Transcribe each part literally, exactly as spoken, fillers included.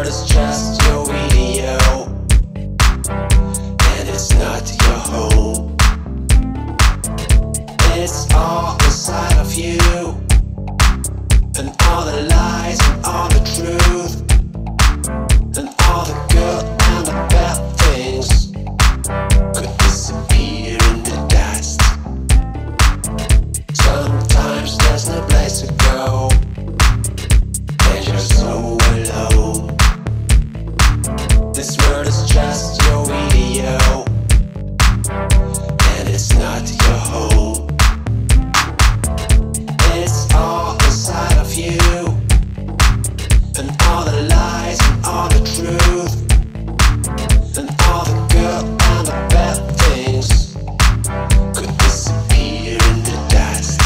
world is just your video, and it's not your home. It's all inside of you, and all the lies and all the truth, and all the good and the bad things could disappear in the dust. Sometimes there's no place to go, and you're so alone. This world is just your video, and it's not your home. It's all inside of you, and all the lies and all the truth, and all the good and the bad things could disappear in the dust.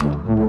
Thank you.